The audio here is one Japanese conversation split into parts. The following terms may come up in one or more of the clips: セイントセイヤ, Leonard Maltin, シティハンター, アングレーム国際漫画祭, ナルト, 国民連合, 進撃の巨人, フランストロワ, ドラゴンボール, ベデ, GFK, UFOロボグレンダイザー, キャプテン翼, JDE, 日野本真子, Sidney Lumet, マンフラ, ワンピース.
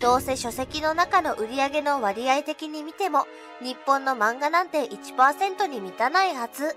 どうせ書籍の中の売り上げの割合的に見ても、日本の漫画なんて 1% に満たないはず。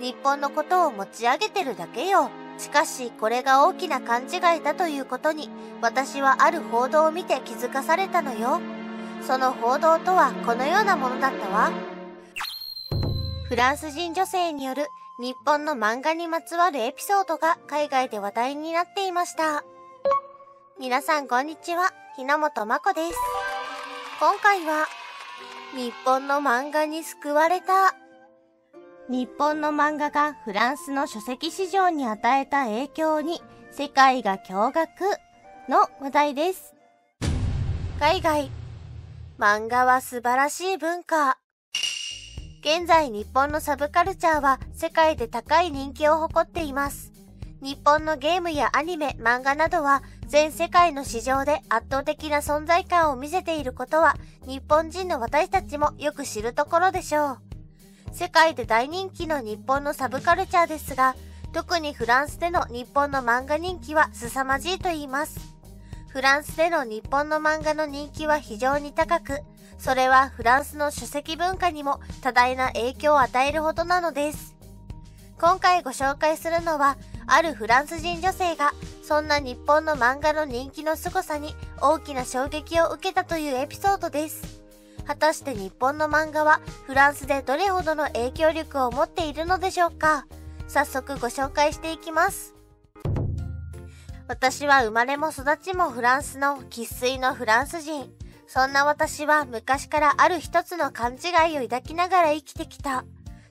日本のことを持ち上げてるだけよ。しかし、これが大きな勘違いだということに、私はある報道を見て気づかされたのよ。その報道とはこのようなものだったわ。フランス人女性による日本の漫画にまつわるエピソードが海外で話題になっていました。皆さんこんにちは。日野本真子です。今回は、日本の漫画に救われた。日本の漫画がフランスの書籍市場に与えた影響に世界が驚愕の話題です。海外、漫画は素晴らしい文化。現在日本のサブカルチャーは世界で高い人気を誇っています。日本のゲームやアニメ、漫画などは全世界の市場で圧倒的な存在感を見せていることは日本人の私たちもよく知るところでしょう。世界で大人気の日本のサブカルチャーですが、特にフランスでの日本の漫画人気は凄まじいと言います。フランスでの日本の漫画の人気は非常に高く、それはフランスの書籍文化にも多大な影響を与えるほどなのです。今回ご紹介するのは、あるフランス人女性がそんな日本の漫画の人気の凄さに大きな衝撃を受けたというエピソードです。果たして日本の漫画はフランスでどれほどの影響力を持っているのでしょうか。早速ご紹介していきます。私は生まれも育ちもフランスの生粋のフランス人。そんな私は昔からある一つの勘違いを抱きながら生きてきた。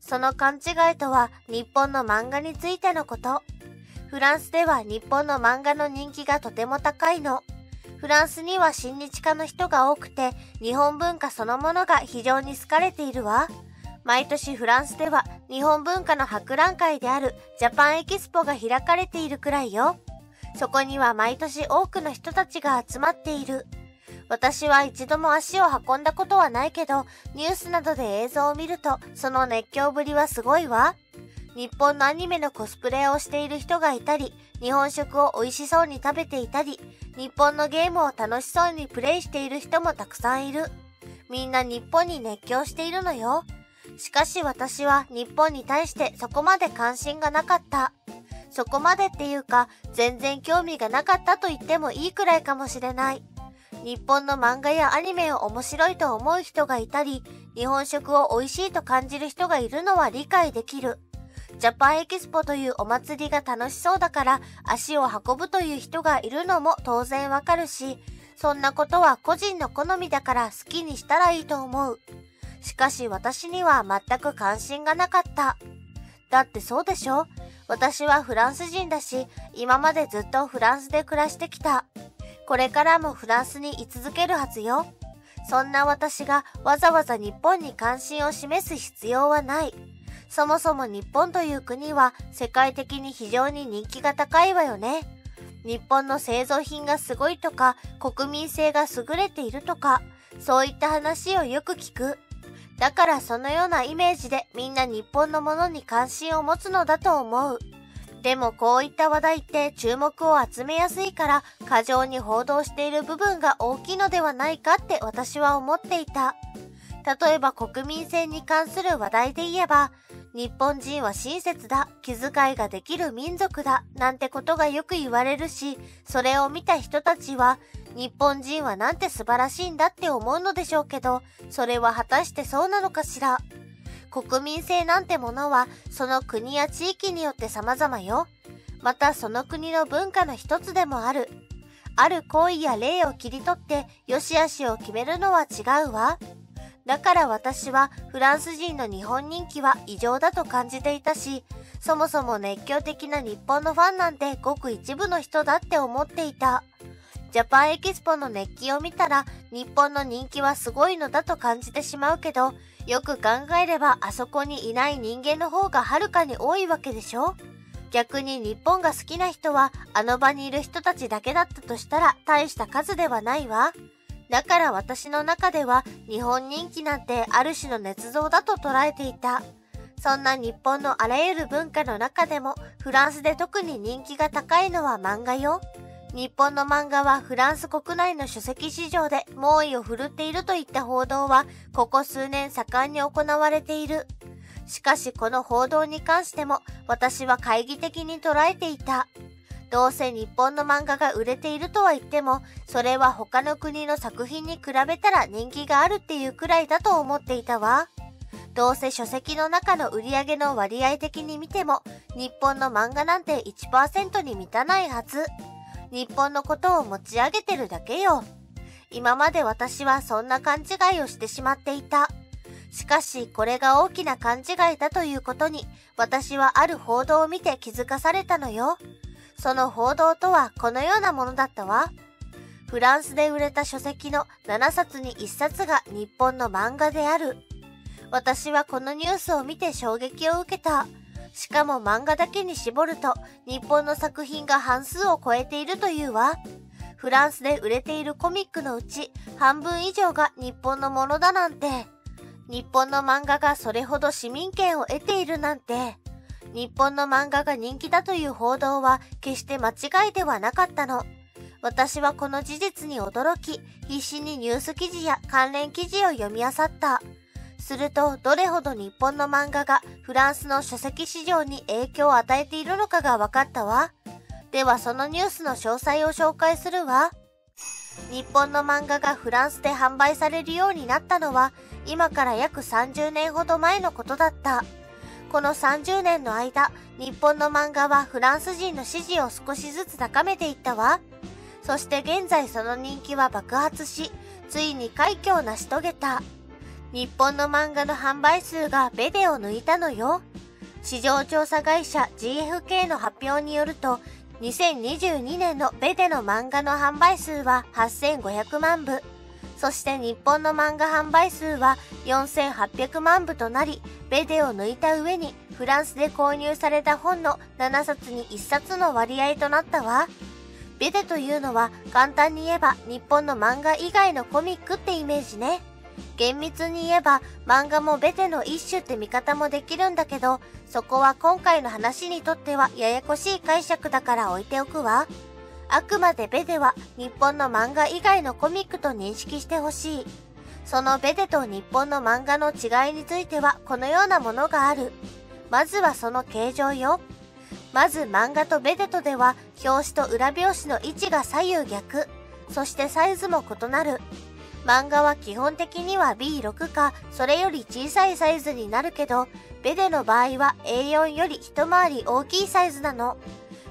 その勘違いとは日本の漫画についてのこと。フランスでは日本の漫画の人気がとても高いの。フランスには親日家の人が多くて、日本文化そのものが非常に好かれているわ。毎年フランスでは日本文化の博覧会であるジャパンエキスポが開かれているくらいよ。そこには毎年多くの人たちが集まっている。私は一度も足を運んだことはないけど、ニュースなどで映像を見ると、その熱狂ぶりはすごいわ。日本のアニメのコスプレをしている人がいたり、日本食を美味しそうに食べていたり、日本のゲームを楽しそうにプレイしている人もたくさんいる。みんな日本に熱狂しているのよ。しかし私は日本に対してそこまで関心がなかった。そこまでっていうか、全然興味がなかったと言ってもいいくらいかもしれない。日本の漫画やアニメを面白いと思う人がいたり、日本食を美味しいと感じる人がいるのは理解できる。ジャパンエキスポというお祭りが楽しそうだから足を運ぶという人がいるのも当然わかるし、そんなことは個人の好みだから好きにしたらいいと思う。しかし私には全く関心がなかった。だってそうでしょ？私はフランス人だし、今までずっとフランスで暮らしてきた。これからもフランスに居続けるはずよ。そんな私がわざわざ日本に関心を示す必要はない。そもそも日本という国は世界的に非常に人気が高いわよね。日本の製造品がすごいとか、国民性が優れているとか、そういった話をよく聞く。だからそのようなイメージでみんな日本のものに関心を持つのだと思う。でもこういった話題って注目を集めやすいから過剰に報道している部分が大きいのではないかって私は思っていた。例えば国民性に関する話題で言えば、日本人は親切だ、気遣いができる民族だ、なんてことがよく言われるし、それを見た人たちは、日本人はなんて素晴らしいんだって思うのでしょうけど、それは果たしてそうなのかしら。国民性なんてものは、その国や地域によって様々よ。またその国の文化の一つでもある。ある行為や例を切り取って、良し悪しを決めるのは違うわ。だから私はフランス人の日本人気は異常だと感じていたし、そもそも熱狂的な日本のファンなんてごく一部の人だって思っていた。ジャパンエキスポの熱気を見たら日本の人気はすごいのだと感じてしまうけど、よく考えればあそこにいない人間の方がはるかに多いわけでしょ？逆に日本が好きな人はあの場にいる人たちだけだったとしたら大した数ではないわ。だから私の中では日本人気なんてある種の捏造だと捉えていた。そんな日本のあらゆる文化の中でもフランスで特に人気が高いのは漫画よ。日本の漫画はフランス国内の書籍市場で猛威を振るっているといった報道はここ数年盛んに行われている。しかしこの報道に関しても私は懐疑的に捉えていた。どうせ日本の漫画が売れているとは言っても、それは他の国の作品に比べたら人気があるっていうくらいだと思っていたわ。どうせ書籍の中の売り上げの割合的に見ても、日本の漫画なんて 1% に満たないはず。日本のことを持ち上げてるだけよ。今まで私はそんな勘違いをしてしまっていた。しかしこれが大きな勘違いだということに、私はある報道を見て気づかされたのよ。その報道とはこのようなものだったわ。フランスで売れた書籍の7冊に1冊が日本の漫画である。私はこのニュースを見て衝撃を受けた。しかも漫画だけに絞ると日本の作品が半数を超えているというわ。フランスで売れているコミックのうち半分以上が日本のものだなんて。日本の漫画がそれほど市民権を得ているなんて。日本の漫画が人気だという報道は決して間違いではなかったの。私はこの事実に驚き、必死にニュース記事や関連記事を読み漁った。すると、どれほど日本の漫画がフランスの書籍市場に影響を与えているのかが分かったわ。ではそのニュースの詳細を紹介するわ。日本の漫画がフランスで販売されるようになったのは、今から約30年ほど前のことだった。この30年の間、日本の漫画はフランス人の支持を少しずつ高めていったわ。そして現在その人気は爆発し、ついに快挙を成し遂げた。日本の漫画の販売数がベベを抜いたのよ。市場調査会社 GFK の発表によると、2022年のベベの漫画の販売数は8500万部。そして日本の漫画販売数は4800万部となり、ベデを抜いた上にフランスで購入された本の7冊に1冊の割合となったわ。ベデというのは簡単に言えば日本の漫画以外のコミックってイメージね。厳密に言えば漫画もベデの一種って見方もできるんだけど、そこは今回の話にとってはややこしい解釈だから置いておくわ。あくまでベデは日本の漫画以外のコミックと認識してほしい。そのベデと日本の漫画の違いについてはこのようなものがある。まずはその形状よ。まず漫画とベデとでは表紙と裏表紙の位置が左右逆。そしてサイズも異なる。漫画は基本的には B6 かそれより小さいサイズになるけど、ベデの場合は A4 より一回り大きいサイズなの。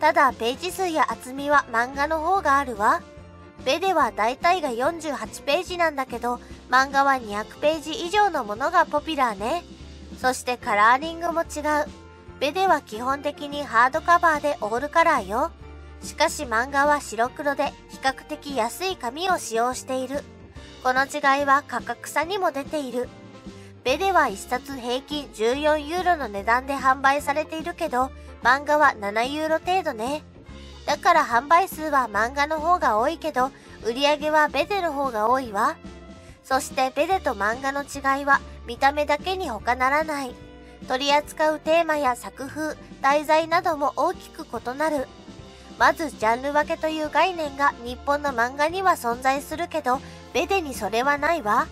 ただページ数や厚みは漫画の方があるわ。ベデは大体が48ページなんだけど、漫画は200ページ以上のものがポピュラーね。そしてカラーリングも違う。ベデは基本的にハードカバーでオールカラーよ。しかし漫画は白黒で比較的安い紙を使用している。この違いは価格差にも出ている。ベデは1冊平均14ユーロの値段で販売されているけど、漫画は7ユーロ程度ね。だから販売数は漫画の方が多いけど、売り上げはベデの方が多いわ。そしてベデと漫画の違いは見た目だけに他ならない。取り扱うテーマや作風、題材なども大きく異なる。まずジャンル分けという概念が日本の漫画には存在するけど、ベデにそれはないわ。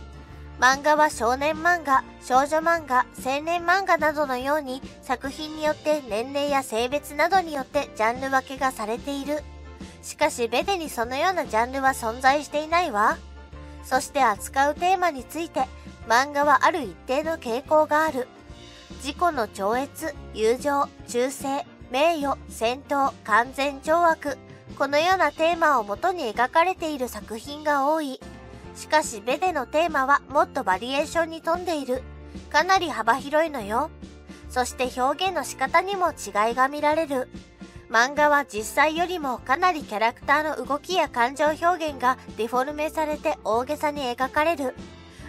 漫画は少年漫画、少女漫画、青年漫画などのように作品によって年齢や性別などによってジャンル分けがされている。しかしベデにそのようなジャンルは存在していないわ。そして扱うテーマについて、漫画はある一定の傾向がある。自己の超越、友情、忠誠、名誉、戦闘、完全懲悪。このようなテーマをもとに描かれている作品が多い。しかしベデのテーマはもっとバリエーションに富んでいる。かなり幅広いのよ。そして表現の仕方にも違いが見られる。漫画は実際よりもかなりキャラクターの動きや感情表現がデフォルメされて大げさに描かれる。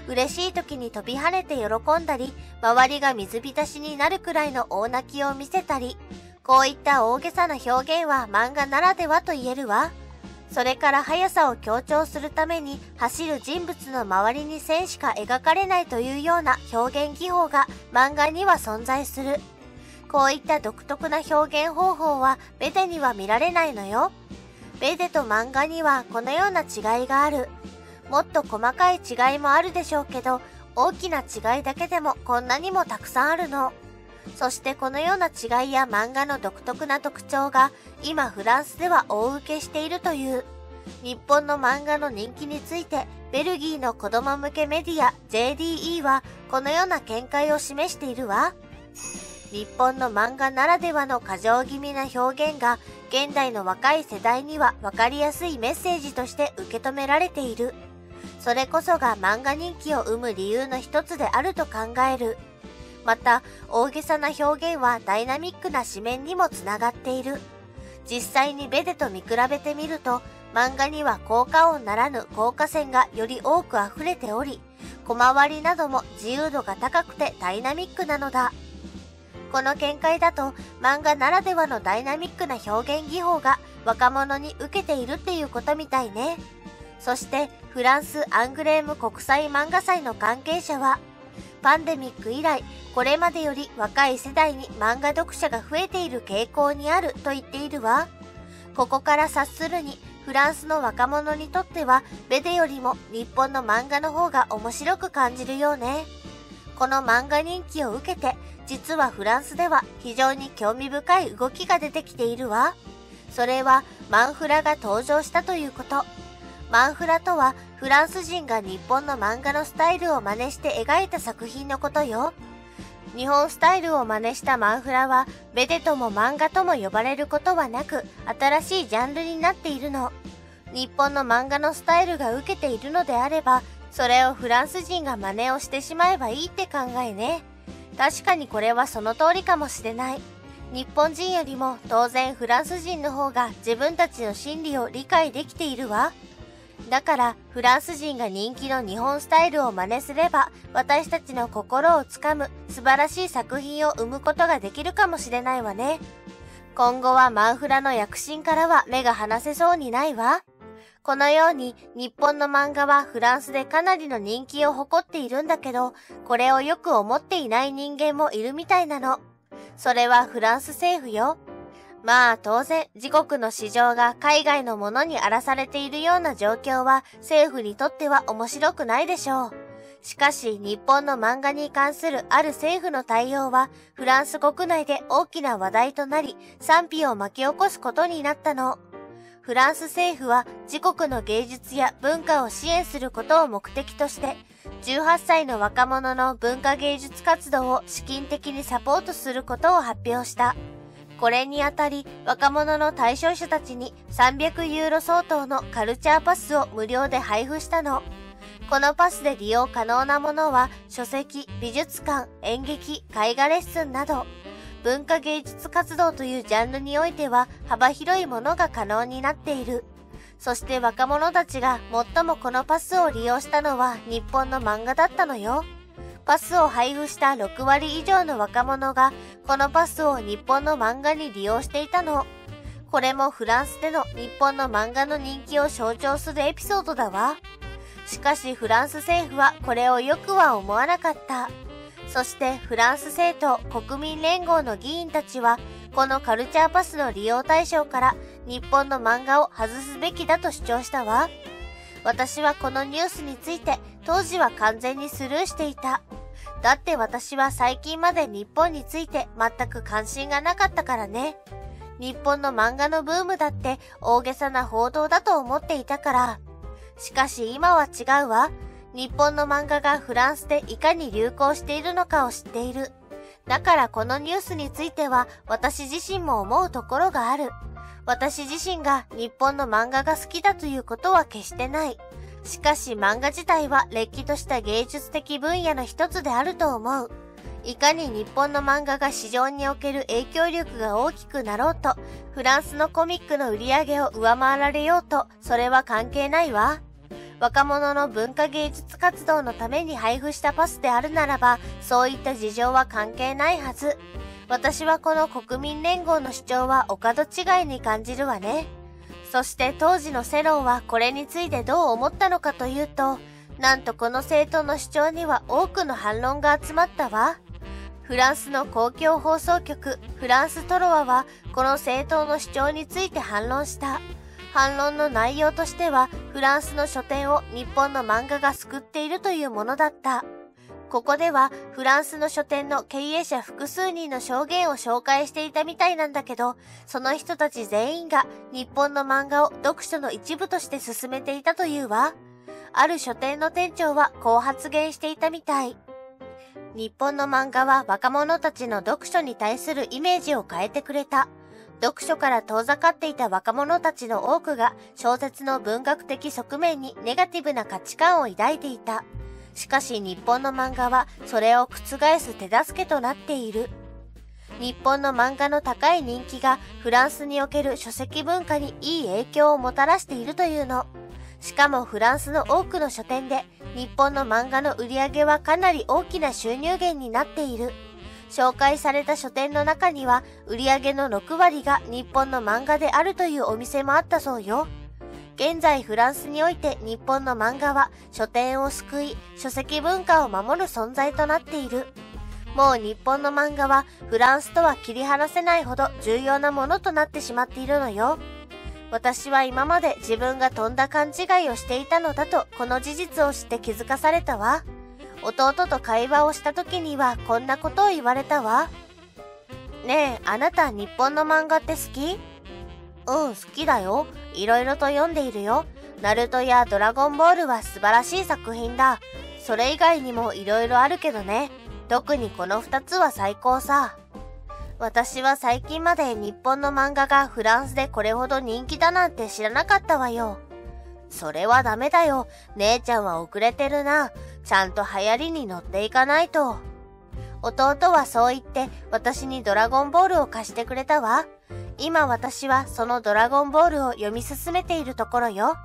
嬉しい時に飛び跳ねて喜んだり、周りが水浸しになるくらいの大泣きを見せたり、こういった大げさな表現は漫画ならではと言えるわ。それから速さを強調するために走る人物の周りに線しか描かれないというような表現技法が漫画には存在する。こういった独特な表現方法はベデには見られないのよ。ベデと漫画にはこのような違いがある。もっと細かい違いもあるでしょうけど、大きな違いだけでもこんなにもたくさんあるの。そしてこのような違いや漫画の独特な特徴が今フランスでは大受けしているという。日本の漫画の人気についてベルギーの子供向けメディア JDE はこのような見解を示しているわ。日本の漫画ならではの過剰気味な表現が現代の若い世代には分かりやすいメッセージとして受け止められている。それこそが漫画人気を生む理由の一つであると考える。また、大げさな表現はダイナミックな紙面にもつながっている。実際にベデと見比べてみると、漫画には効果音ならぬ効果線がより多く溢れており、小回りなども自由度が高くてダイナミックなのだ。この見解だと、漫画ならではのダイナミックな表現技法が若者に受けているっていうことみたいね。そして、フランスアングレーム国際漫画祭の関係者は、パンデミック以来、これまでより若い世代に漫画読者が増えている傾向にあると言っているわ。ここから察するに、フランスの若者にとっては、ベデよりも日本の漫画の方が面白く感じるようね。この漫画人気を受けて、実はフランスでは非常に興味深い動きが出てきているわ。それは、マンフラが登場したということ。マンフラとはフランス人が日本の漫画のスタイルを真似して描いた作品のことよ。日本スタイルを真似したマンフラはベデとも漫画とも呼ばれることはなく、新しいジャンルになっているの。日本の漫画のスタイルが受けているのであれば、それをフランス人が真似をしてしまえばいいって考えね。確かにこれはその通りかもしれない。日本人よりも当然フランス人の方が自分たちの心理を理解できているわ。だからフランス人が人気の日本スタイルを真似すれば、私たちの心をつかむ素晴らしい作品を生むことができるかもしれないわね。今後はマンフラの躍進からは目が離せそうにないわ。このように日本の漫画はフランスでかなりの人気を誇っているんだけど、これをよく思っていない人間もいるみたいなの。それはフランス政府よ。まあ当然、自国の市場が海外のものに荒らされているような状況は政府にとっては面白くないでしょう。しかし日本の漫画に関するある政府の対応はフランス国内で大きな話題となり、賛否を巻き起こすことになったの。フランス政府は自国の芸術や文化を支援することを目的として、18歳の若者の文化芸術活動を資金的にサポートすることを発表した。これにあたり、若者の対象者たちに300ユーロ相当のカルチャーパスを無料で配布したの。このパスで利用可能なものは書籍、美術館、演劇、絵画レッスンなど、文化芸術活動というジャンルにおいては幅広いものが可能になっている。そして若者たちが最もこのパスを利用したのは日本の漫画だったのよ。パスを配布した6割以上の若者がこのパスを日本の漫画に利用していたの。これもフランスでの日本の漫画の人気を象徴するエピソードだわ。しかしフランス政府はこれをよくは思わなかった。そしてフランス政党国民連合の議員たちはこのカルチャーパスの利用対象から日本の漫画を外すべきだと主張したわ。私はこのニュースについて当時は完全にスルーしていた。だって私は最近まで日本について全く関心がなかったからね。日本の漫画のブームだって大げさな報道だと思っていたから。しかし今は違うわ。日本の漫画がフランスでいかに流行しているのかを知っている。だからこのニュースについては私自身も思うところがある。私自身が日本の漫画が好きだということは決してない。しかし漫画自体はれっきとした芸術的分野の一つであると思う。いかに日本の漫画が市場における影響力が大きくなろうと、フランスのコミックの売り上げを上回られようと、それは関係ないわ。若者の文化芸術活動のために配布したパスであるならば、そういった事情は関係ないはず。私はこの国民連合の主張はお門違いに感じるわね。そして当時の世論はこれについてどう思ったのかというと、なんとこの政党の主張には多くの反論が集まったわ。フランスの公共放送局、フランストロワはこの政党の主張について反論した。反論の内容としては、フランスの書店を日本の漫画が救っているというものだった。ここではフランスの書店の経営者複数人の証言を紹介していたみたいなんだけど、その人たち全員が日本の漫画を読書の一部として進めていたというわ。ある書店の店長はこう発言していたみたい。日本の漫画は若者たちの読書に対するイメージを変えてくれた。読書から遠ざかっていた若者たちの多くが小説の文学的側面にネガティブな価値観を抱いていた。しかし日本の漫画はそれを覆す手助けとなっている。日本の漫画の高い人気がフランスにおける書籍文化にいい影響をもたらしているというの。しかもフランスの多くの書店で日本の漫画の売り上げはかなり大きな収入源になっている。紹介された書店の中には売り上げの6割が日本の漫画であるというお店もあったそうよ。現在フランスにおいて日本の漫画は書店を救い、書籍文化を守る存在となっている。もう日本の漫画はフランスとは切り離せないほど重要なものとなってしまっているのよ。私は今まで自分がとんだ勘違いをしていたのだとこの事実を知って気づかされたわ。弟と会話をした時にはこんなことを言われたわ。ねえ、あなた日本の漫画って好き？うん、好きだよ。いろいろと読んでいるよ。ナルトやドラゴンボールは素晴らしい作品だ。それ以外にもいろいろあるけどね。特にこの2つは最高さ。私は最近まで日本の漫画がフランスでこれほど人気だなんて知らなかったわよ。それはダメだよ。姉ちゃんは遅れてるな。ちゃんと流行りに乗っていかないと。弟はそう言って私にドラゴンボールを貸してくれたわ。今私はそのドラゴンボールを読み進めているところよ。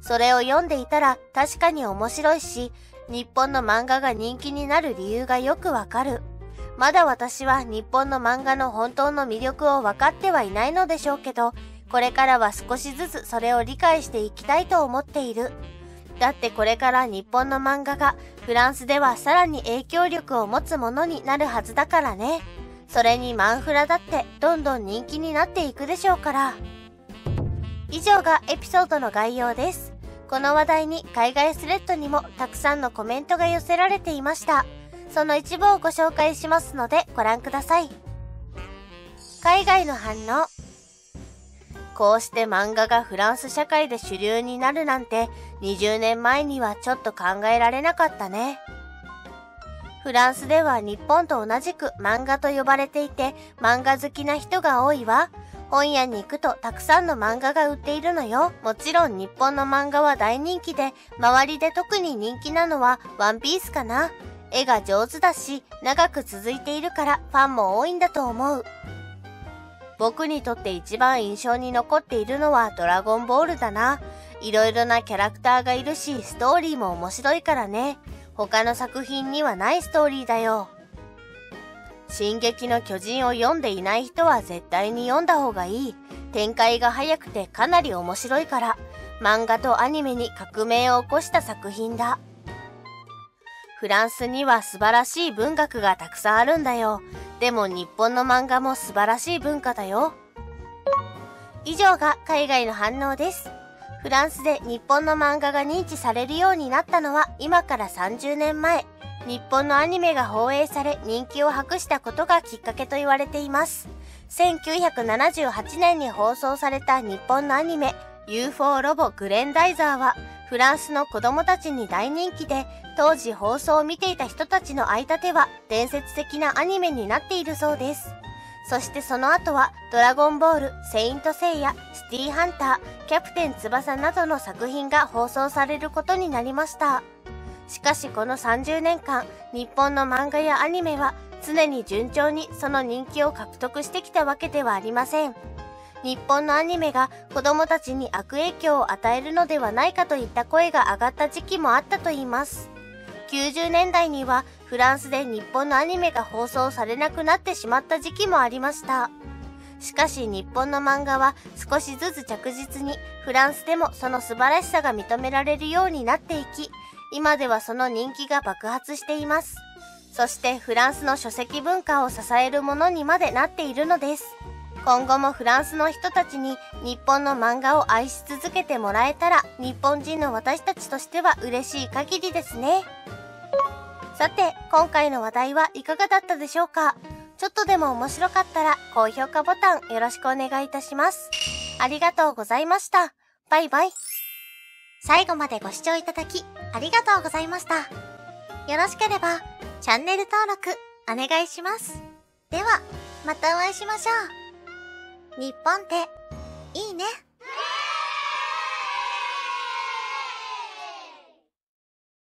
それを読んでいたら確かに面白いし、日本の漫画が人気になる理由がよくわかる。まだ私は日本の漫画の本当の魅力を分かってはいないのでしょうけど、これからは少しずつそれを理解していきたいと思っている。だってこれから日本の漫画がフランスではさらに影響力を持つものになるはずだからね。それにマンフラだってどんどん人気になっていくでしょうから。以上がエピソードの概要です。この話題に海外スレッドにもたくさんのコメントが寄せられていました。その一部をご紹介しますのでご覧ください。海外の反応。こうして漫画がフランス社会で主流になるなんて20年前にはちょっと考えられなかったね。フランスでは日本と同じく漫画と呼ばれていて、漫画好きな人が多いわ。本屋に行くとたくさんの漫画が売っているのよ。もちろん日本の漫画は大人気で、周りで特に人気なのはワンピースかな。絵が上手だし、長く続いているからファンも多いんだと思う。僕にとって一番印象に残っているのはドラゴンボールだな。いろいろなキャラクターがいるし、ストーリーも面白いからね。他の作品にはないストーリーだよ。進撃の巨人を読んでいない人は絶対に読んだ方がいい。展開が早くてかなり面白いから。漫画とアニメに革命を起こした作品だ。フランスには素晴らしい文学がたくさんあるんだよ。でも日本の漫画も素晴らしい文化だよ。以上が海外の反応です。フランスで日本の漫画が認知されるようになったのは今から30年前、日本のアニメが放映され人気を博したことがきっかけと言われています。1978年に放送された日本のアニメ、UFO ロボグレンダイザーはフランスの子供たちに大人気で、当時放送を見ていた人たちの間では伝説的なアニメになっているそうです。そしてその後はドラゴンボール、セイントセイヤ、シティハンター、キャプテン翼などの作品が放送されることになりました。しかしこの30年間、日本の漫画やアニメは常に順調にその人気を獲得してきたわけではありません。日本のアニメが子供たちに悪影響を与えるのではないかといった声が上がった時期もあったといいます。90年代にはフランスで日本のアニメが放送されなくなってしまった時期もありました。しかし日本の漫画は少しずつ着実にフランスでもその素晴らしさが認められるようになっていき、今ではその人気が爆発しています。そしてフランスの書籍文化を支えるものにまでなっているのです。今後もフランスの人たちに日本の漫画を愛し続けてもらえたら、日本人の私たちとしては嬉しい限りですね。さて、今回の話題はいかがだったでしょうか？ちょっとでも面白かったら高評価ボタンよろしくお願いいたします。ありがとうございました。バイバイ。最後までご視聴いただきありがとうございました。よろしければチャンネル登録お願いします。では、またお会いしましょう。日本っていいね。